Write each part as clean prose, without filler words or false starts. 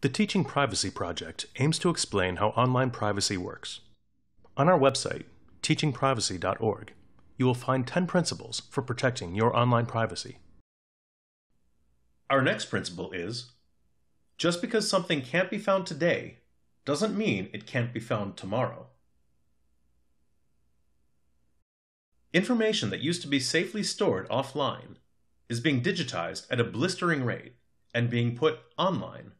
The Teaching Privacy Project aims to explain how online privacy works. On our website, teachingprivacy.org, you will find 10 principles for protecting your online privacy. Our next principle is, just because something can't be found today doesn't mean it can't be found tomorrow. Information that used to be safely stored offline is being digitized at a blistering rate and being put online.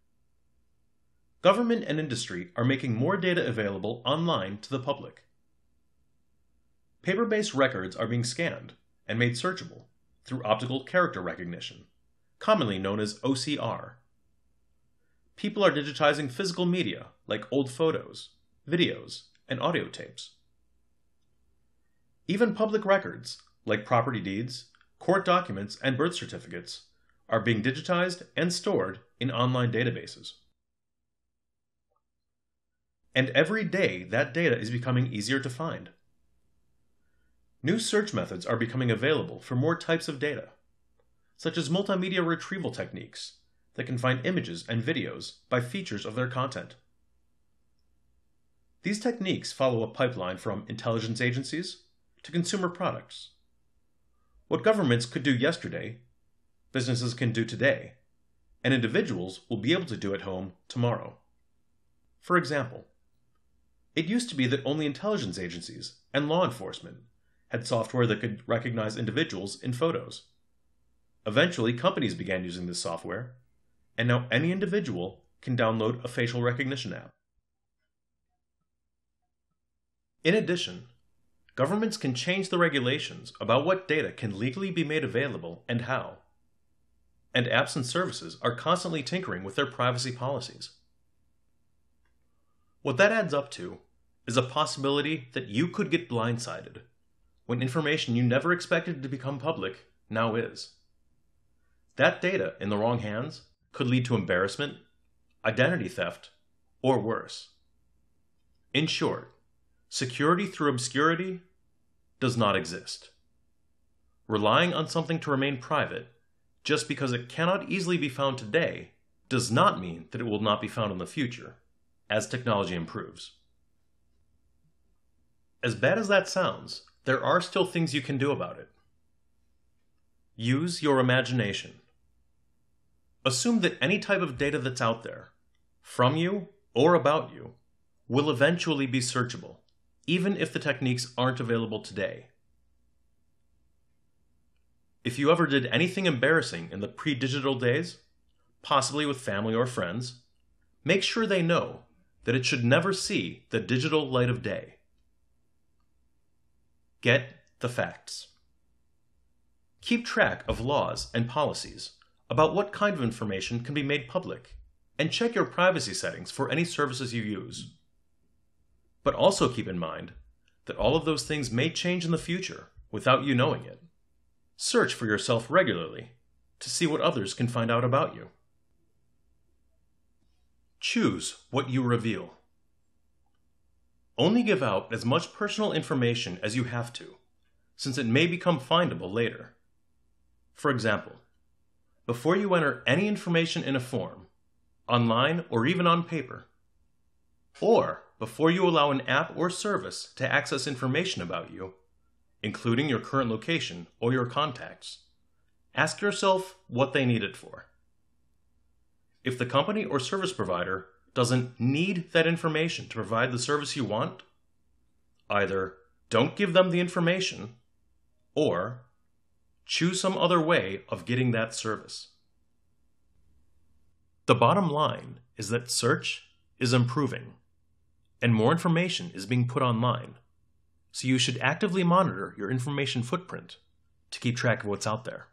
Government and industry are making more data available online to the public. Paper-based records are being scanned and made searchable through optical character recognition, commonly known as OCR. People are digitizing physical media like old photos, videos, and audio tapes. Even public records like property deeds, court documents, and birth certificates are being digitized and stored in online databases. And every day that data is becoming easier to find. New search methods are becoming available for more types of data, such as multimedia retrieval techniques that can find images and videos by features of their content. These techniques follow a pipeline from intelligence agencies to consumer products. What governments could do yesterday, businesses can do today, and individuals will be able to do at home tomorrow. For example, it used to be that only intelligence agencies and law enforcement had software that could recognize individuals in photos. Eventually, companies began using this software, and now any individual can download a facial recognition app. In addition, governments can change the regulations about what data can legally be made available and how, and apps and services are constantly tinkering with their privacy policies. What that adds up to is a possibility that you could get blindsided when information you never expected to become public now is. That data in the wrong hands could lead to embarrassment, identity theft, or worse. In short, security through obscurity does not exist. Relying on something to remain private just because it cannot easily be found today does not mean that it will not be found in the future as technology improves. As bad as that sounds, there are still things you can do about it. Use your imagination. Assume that any type of data that's out there, from you or about you, will eventually be searchable, even if the techniques aren't available today. If you ever did anything embarrassing in the pre-digital days, possibly with family or friends, make sure they know that it should never see the digital light of day. Get the facts. Keep track of laws and policies about what kind of information can be made public, and check your privacy settings for any services you use. But also keep in mind that all of those things may change in the future without you knowing it. Search for yourself regularly to see what others can find out about you. Choose what you reveal. Only give out as much personal information as you have to, since it may become findable later. For example, before you enter any information in a form, online or even on paper, or before you allow an app or service to access information about you, including your current location or your contacts, ask yourself what they need it for. If the company or service provider doesn't need that information to provide the service you want, either don't give them the information or choose some other way of getting that service. The bottom line is that search is improving, and more information is being put online, so you should actively monitor your information footprint to keep track of what's out there.